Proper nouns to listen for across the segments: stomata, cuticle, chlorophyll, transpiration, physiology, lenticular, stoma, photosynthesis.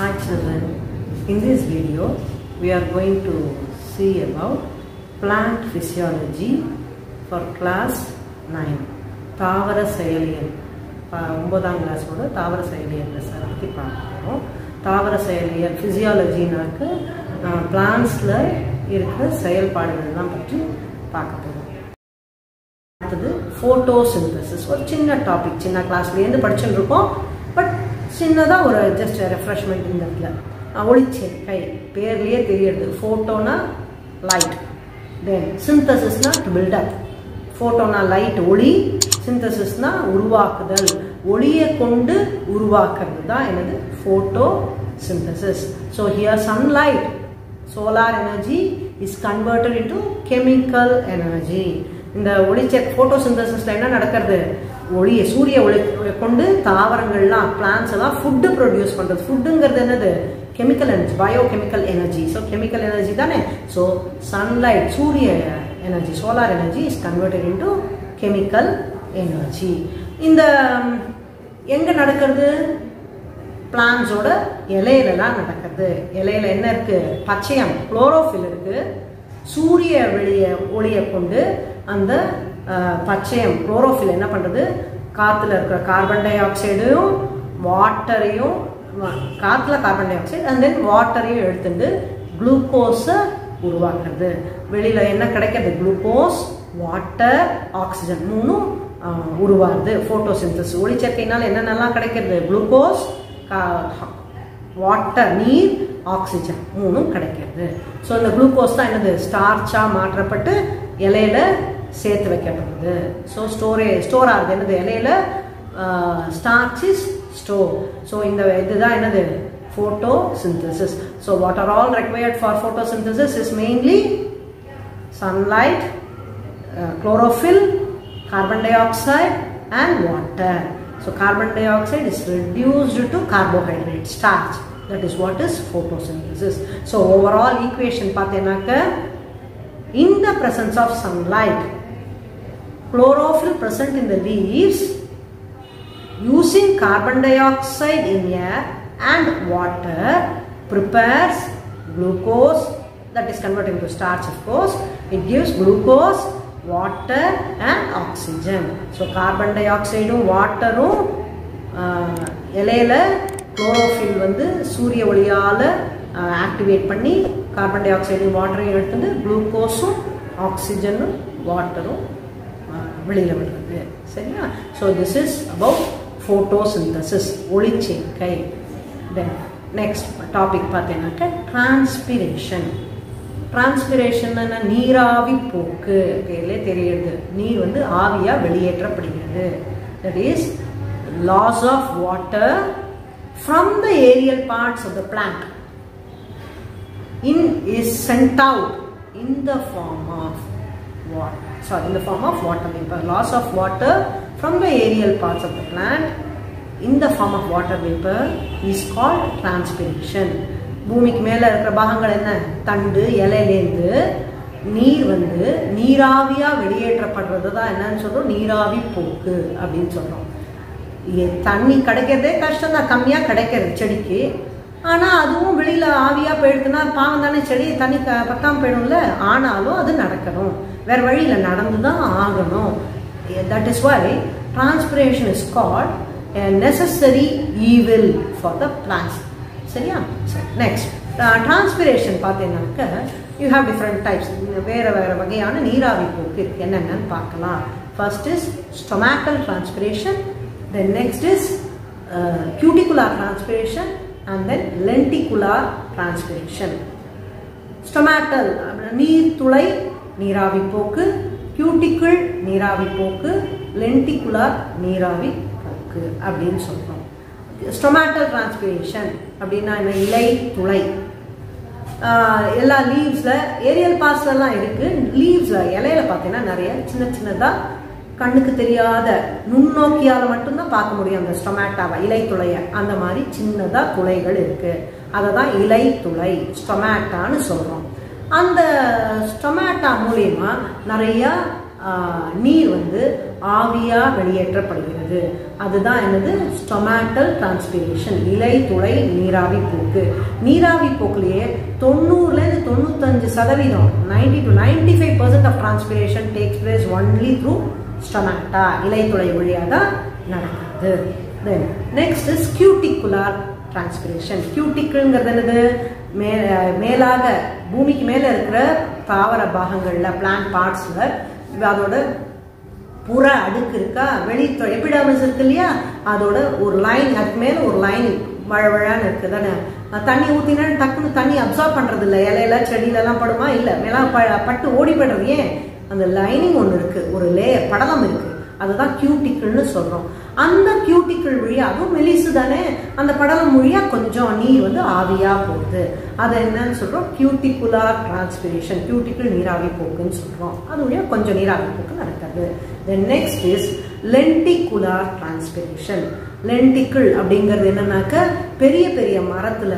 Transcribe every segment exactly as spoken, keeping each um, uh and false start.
Hi children, in this video we are going to see about plant physiology for class nine. Thavara Sayalian. ஒன்பதாம் கிளாஸோட தாவர செயலியல் sir பற்றி பார்க்குறோம். தாவர செயலியல் ஃபிசியாலஜினாக்கு பிளான்ட்ஸில் இருக்கிற செயல்பாடுகள் தான் பற்றி பார்க்க போகிறோம். அடுத்தது ஃபோட்டோ சிந்தசிஸ், ஒரு சின்ன டாபிக். சின்ன கிளாஸ்லேருந்து படிச்சுருக்கோம், பட் சின்னதாக ஒரு ஜஸ்ட் ரெஃப்ரெஷ்மெண்ட். இந்த இடத்துல ஒளிச்சேர்க்கை பேர்லேயே தெரியுது. ஃபோட்டோனா லைட், தென் சிந்தசிஸ்னா டு பில்டப். ஃபோட்டோனா லைட் ஒளி, சிந்தசிஸ்னா உருவாக்குதல். ஒளியை கொண்டு உருவாக்குறது தான் என்னது photosynthesis. So here sunlight, solar energy is converted into chemical energy. இந்த ஒளிச்சேர் ஃபோட்டோ சிந்தசிஸில் என்ன நடக்கிறது, ஒளியை சூரிய ஒளி கொண்டு தாவரங்கள்லாம் பிளான்ட்ஸ் எல்லாம் ஃபுட்டு ப்ரொடியூஸ் பண்ணுறது. ஃபுட்டுங்கிறது என்னது, chemical energy, biochemical energy. So chemical energy தானே. ஸோ சன்லைட், சூரிய energy, solar energy is converted into chemical energy. இந்த எங்கே நடக்கிறது, பிளான்ஸோட இலையிலலாம் நடக்கிறது. இலையில என்ன இருக்குது, பச்சையம், குளோரோஃபில் இருக்குது. சூரிய வெளிய ஒளியை கொண்டு அந்த பச்சையம் குளோரோஃபில் என்ன பண்ணுறது, காற்றுல இருக்கிற கார்பன் டை ஆக்சைடையும் வாட்டரையும், காற்றுல carbon dioxide and then வாட்டரையும் எடுத்துட்டு குளுக்கோஸை உருவாக்குறது. வெளியில் என்ன கிடைக்கிறது, குளுக்கோஸ், வாட்டர், ஆக்சிஜன் மூணும் உருவாகுது. ஃபோட்டோசிந்தசிஸ், ஒளிச்சேர்க்கையினால் என்னென்னலாம் கிடைக்கிறது, குளுக்கோஸ், வாட்டர், நீர், ஆக்சிஜன் மூணும் கிடைக்கிறது. ஸோ இந்த குளுக்கோஸ் தான் என்னது, ஸ்டார்ச்சாக மாற்றப்பட்டு இலையில சேர்த்து வைக்கப்படுது. ஸோ ஸ்டோரே ஸ்டோர் ஆகுது. என்னது, இலையில ஸ்டார்ச் இஸ் ஸ்டோர். ஸோ இந்த இதுதான் என்னது photosynthesis. So what are all required for photosynthesis is mainly sunlight, Uh, chlorophyll, carbon dioxide and water. So carbon dioxide is reduced to carbohydrate, starch. That is what is photosynthesis. So overall equation pathenaka, in the presence of sunlight, chlorophyll present in the leaves, using carbon dioxide in air and water, prepares glucose, that is converted into starch of course. It gives glucose, water and oxygen. So carbon dioxide, water, இலையில chlorophyll வந்து சூரிய ஒளியால activate பண்ணி carbon டை ஆக்சைடும் வாட்டரையும் எடுத்து குளுக்கோஸும் ஆக்சிஜனும் வாட்டரும் வெளியில் விடுறது. சரியா? So this is about photosynthesis, ஒளிச்சேர்க்கை. தென் நெக்ஸ்ட் டாபிக் பார்த்தீங்கன்னாக்கா டிரான்ஸ்பிரேஷன். டிரான்ஸ்பிரேஷன் நீராவி போக்கு, பேர்ல தெரியுது. நீர் வந்து ஆவியா வெளியேற்றப்படுகிறது. That is loss of water from the aerial parts of the plant in is sent out in the form of water. Sorry, in the form of water. இப்போ loss of water from the aerial parts of the plant in the form of water vapor is called transpiration. பூமிக்கு மேல இருக்கிற பாகங்கள் என்ன, தண்டு, இலையிலேருந்து நீர் வந்து நீராவியா வெளியேற்றப்படுறது தான் என்னன்னு சொல்றோம், நீராவி போக்கு அப்படின்னு சொல்றோம். தண்ணி கிடைக்கிறதே கஷ்டம் தான், கம்மியா கிடைக்கிறது செடிக்கு. ஆனா அதுவும் வெளியில ஆவியா போயிடுதுன்னா பாவம் தானே செடி, தண்ணி பத்தாம போயிடும்ல. ஆனாலும் அது நடக்கணும், வேற வழியில நடந்துதான் ஆகணும். That is why transpiration is called a necessary evil for the plants. Seriya? Next, uh, transpiration paathenakka you have different types. Vera vera vagayana neeravi pokku enna enna paakalam. First is stomatal transpiration, then next is uh, cuticular transpiration and then lenticular transpiration. Stomatal neer thulai neeravi pokku, cuticle neeravi pokku, lenticular neeravi அப்படின்னு சொல்றோம். Stomatal transpiration அப்படின்னா என்ன, இலை துளை, எல்லா லீவ்ஸ்ல Ariel பாஸ்லாம் இருக்கு. லீவ்ஸ்ல இலையில பார்த்தீங்கன்னா நிறைய சின்ன சின்னதா கண்ணுக்கு தெரியாத நுண்ணோக்கியால மட்டும்தான் பார்க்க முடியும் அந்த ஸ்டொமேட்டாவை, இலை துளைய. அந்த மாதிரி சின்னதா துளைகள் இருக்கு, அததான் இலை துளை, ஸ்டொமேட்டான்னு சொல்றோம். அந்த ஸ்டொமேட்டா மூலியமா நிறைய நீர் வந்து ஆவியா வெளியேற்றப்படுகிறது. அதுதான் என்னது ஸ்டொமாட்டல் டிரான்ஸ்பிரேஷன், இலை துளை நீராவி போக்கு. நீராவி போக்குலேயே தொண்ணூறுலேருந்து தொண்ணூத்தஞ்சு சதவீதம் ninety two ninety five percent of transpiration takes place only through stomata, இலை துளை வழியாக தான் நடக்குது. Then next is cuticular transpiration. cuticle-ங்கிறது என்னது? மே மேலாக பூமிக்கு மேலே இருக்கிற தாவர பாகங்களில், பிளான்ட் பார்ட்ஸில் அதோட புற அடுக்கு இருக்கா, வெளித்தொடை எபிடர்மிஸ் இருக்கு இல்லையா, அதோட ஒரு லைன், அதுக்கு மேலே ஒரு லைன் வழவழான்னு இருக்குது தானே. தண்ணி ஊற்றினா டக்குன்னு தண்ணி அப்சார்ப் பண்ணுறது இல்லை, இலையில செடியிலலாம் படுமா இல்லை, மேலே ப பட்டு ஓடி போய்டுறது. ஏன்? அந்த லைனிங் ஒன்று இருக்குது, ஒரு லேயர் படலம் இருக்குது, அதுதான் கியூட்டிக்கிள்னு சொல்கிறோம். அந்த கியூட்டிக்கிள் வழியாக, அதுவும் மெலிசு தானே, அந்த படலம் வழியாக கொஞ்சம் நீர் வந்து ஆவியாக போகுது. அதை என்னன்னு சொல்கிறோம்? கியூட்டிகுலார் டிரான்ஸ்பிரேஷன், கியூட்டிக்கிள் நீராவி போக்குன்னு சொல்கிறோம். அது வழியாக கொஞ்சம் நீராவி போக்கு நடக்காது. Then next is lenticular transpiration. Lenticel அப்படிங்கிறது என்னன்னாக்க, பெரிய பெரிய மரத்தில்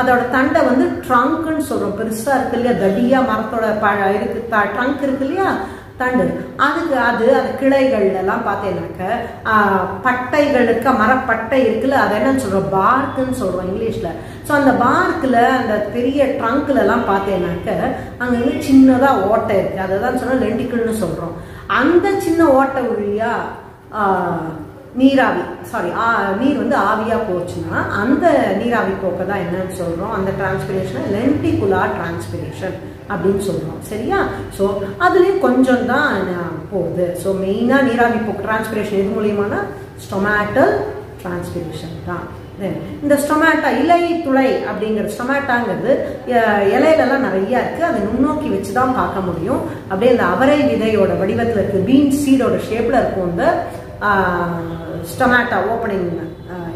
அதோட தண்டை வந்து ட்ரங்க்னு சொல்கிறோம். பெருசாக இருக்கு இல்லையா, தடியாக மரத்தோட ப இருக்கு ட்ரங்க் இருக்கு இல்லையா, தண்டு. அதுக்கு அது அந்த கிளைகள்லாம் பார்த்தீங்கன்னாக்க பட்டைகள் இருக்க, மரப்பட்டை இருக்குல்ல, அதை என்னன்னு சொல்கிறோம்? பார்க்குன்னு சொல்கிறோம் இங்கிலீஷில். ஸோ அந்த பார்க்கில், அந்த பெரிய ட்ரங்க்லலாம் பார்த்தீங்கன்னாக்க அங்கங்கே சின்னதாக ஓட்டை இருக்குது, அதை தான் சொன்னால் லென்டிக்கிள்னு சொல்கிறோம். அந்த சின்ன ஓட்டை வழியாக நீராவி, சாரி நீர் வந்து ஆவியாக போச்சுன்னா அந்த நீராவி போக்க தான் என்னன்னு சொல்கிறோம்? அந்த டிரான்ஸ்பிரேஷனை லென்டிகுலார் டிரான்ஸ்பிரேஷன் அப்படின்னு சொல்கிறோம். சரியா? ஸோ அதுலேயும் கொஞ்சம் தான் போகுது. ஸோ மெயினாக நீராவி போக்கு டிரான்ஸ்பிரேஷன் எது மூலியமான? ஸ்டொமாட்டல் டிரான்ஸ்பிரேஷன் தான். தென் இந்த ஸ்டொமாட்டா, இலை துளை அப்படிங்கிறது, ஸ்டொமாட்டாங்கிறது இலையிலலாம் நிறையா இருக்குது, அதை நுண்ணோக்கி வச்சு தான் பார்க்க முடியும். அப்படியே இந்த அவரை விதையோட வடிவத்தில் இருக்குது, பீன் சீடோட ஷேப்பில் இருக்கும் இந்த ஸ்டொமாட்டா ஓப்பனிங்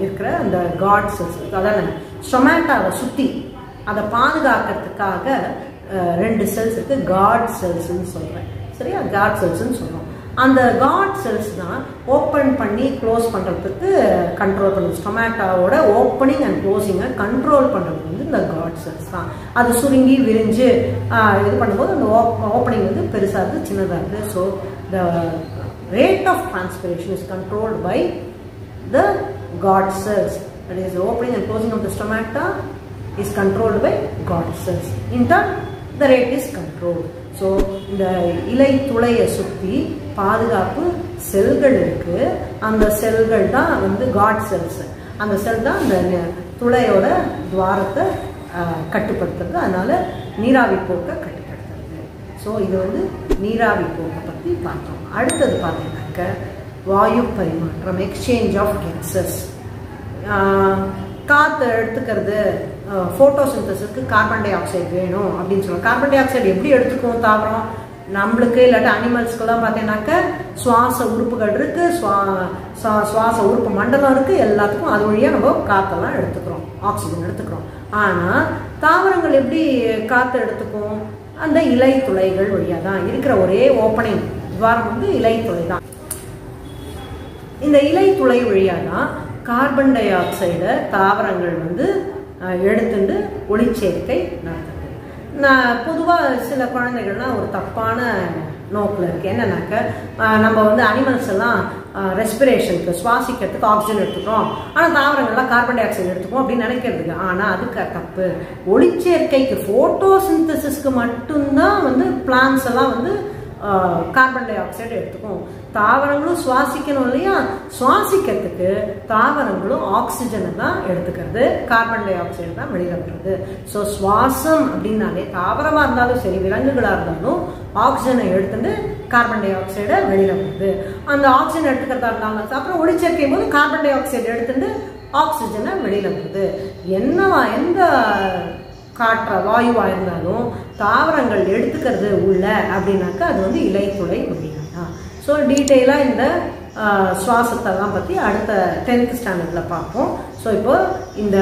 இருக்கிற அந்த காட்ஸ். அதாவது ஸ்டொமாட்டாவை சுற்றி அதை பாதுகாக்கிறதுக்காக ரெண்டு செல்ஸ் இருக்கு, காட் செல்ஸ்ன்னு சொல்கிறேன். சரியா? காட் செல்ஸ்ன்னு சொல்கிறோம். அந்த காட் செல்ஸ் தான் ஓப்பன் பண்ணி க்ளோஸ் பண்ணுறதுக்கு கண்ட்ரோல் பண்ணுது. ஸ்டொமாட்டாவோட ஓப்பனிங் அண்ட் க்ளோஸிங்கை கண்ட்ரோல் பண்ணுறது வந்து இந்த காட் செல்ஸ் தான். அது சுருங்கி விரிஞ்சு இது பண்ணும்போது அந்த ஓப்பனிங் வந்து பெருசாக இருக்குது, சின்னதாக இருக்குது. So the rate of transpiration is controlled by the God cells. That is, the opening and closing of the stomata is controlled by God cells. In turn, the rate is controlled. So, இந்த இலை துளையை சுற்றி பாதுகாப்பு செல்கள் இருக்கு, அந்த செல்கள் தான் வந்து காட் செல்ஸ். அந்த செல் தான் அந்த துளையோட துவாரத்தை கட்டுப்படுத்துறது, அதனால நீராவி போக்கை கட்டுப்படுத்துறது. ஸோ இது வந்து நீராவி போக்கை பற்றி பார்த்தோம். அடுத்தது பார்த்தீங்கன்னாக்க வாயு பரிமாற்றம், எக்ஸ்சேஞ்ச் ஆஃப் கேஸஸ். காற்று எடுத்துக்கிறது, ஃபோட்டோசிந்தஸுக்கு கார்பன் டை ஆக்சைடு வேணும் அப்படின்னு சொல்லுவோம். கார்பன் டை ஆக்சைடு எப்படி எடுத்துக்குவோம்? தாவரம் நம்மளுக்கு இல்லாட்டி அனிமல்ஸ்க்குலாம் பார்த்தீங்கன்னாக்க சுவாச உறுப்புகள் இருக்குது, சுவா சுவாச உறுப்பு மண்டலம் இருக்குது, எல்லாத்துக்கும் அது வழியாக நம்ம காற்றெல்லாம் எடுத்துக்கிறோம், ஆக்சிஜன் எடுத்துக்கிறோம். ஆனால் தாவரங்கள் எப்படி காற்று எடுத்துக்கும்? அந்த இலை துளைகள் வழியாக தான். இருக்கிற ஒரே ஓப்பனிங் துவாரம் வந்து இலை துளை தான். இந்த இலை துளை வழியாக தான் கார்பன் டை ஆக்சைடை தாவரங்கள் வந்து எடுத்துட்டு ஒளிச்சேர்க்கை நடக்குது. நான் பொதுவாக சில குழந்தைகள்லாம் ஒரு தப்பான நோக்கில் இருக்குது. என்னன்னாக்க நம்ம வந்து அனிமல்ஸ் எல்லாம் ரெஸ்பிரேஷனுக்கு, சுவாசிக்கிறதுக்கு ஆக்சிஜன் எடுத்துக்கிறோம், ஆனால் தாவரங்கள்லாம் கார்பன் டை ஆக்சைடு எடுத்துக்கிறோம் அப்படின்னு நினைக்கிறதுக்கு. ஆனால் அதுக்கு தப்பு. ஒளிச்சேர்க்கைக்கு, ஃபோட்டோசிந்தசிஸ்க்கு மட்டும்தான் வந்து பிளான்ஸ் எல்லாம் வந்து கார்பன் டை ஆக்சைடு எடுத்துக்கும். தாவரங்களும் சுவாசிக்கணும் இல்லையா, சுவாசிக்கிறதுக்கு தாவரங்களும் ஆக்சிஜனை தான் எடுத்துக்கிறது, கார்பன் டை ஆக்சைடு தான் வெளியிடப்படுறது. ஸோ சுவாசம் அப்படின்னாலே தாவரமாக இருந்தாலும் சரி, விலங்குகளாக இருந்தாலும் ஆக்சிஜனை எடுத்துட்டு கார்பன் டை ஆக்சைடை வெளியிடப்படுது. அந்த ஆக்சிஜன் எடுத்துக்கிறதா இருந்தாலும் அப்புறம் ஒளிச்சேர்க்கும் போது கார்பன் டை ஆக்சைடு எடுத்துட்டு ஆக்சிஜனை வெளியிடப்படுது. என்னவா எந்த காற்ற வாயுவா இருந்தாலும் தாவரங்கள் எடுத்துக்கிறது உள்ள அப்படின்னாக்கா அது வந்து இலை துளை வழியா. ஸோ டீட்டெயிலாக இந்த சுவாசத்தெல்லாம் பற்றி அடுத்த டென்த் ஸ்டாண்டர்டில் பார்ப்போம். ஸோ இப்போ இந்த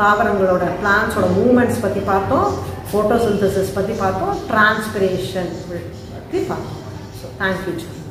தாவரங்களோட பிளான்ஸோட மூமெண்ட்ஸ் பற்றி பார்த்தோம், ஃபோட்டோசிந்தசிஸ் பற்றி பார்த்தோம், டிரான்ஸ்பிரேஷன் பற்றி பார்த்தோம். So thank you.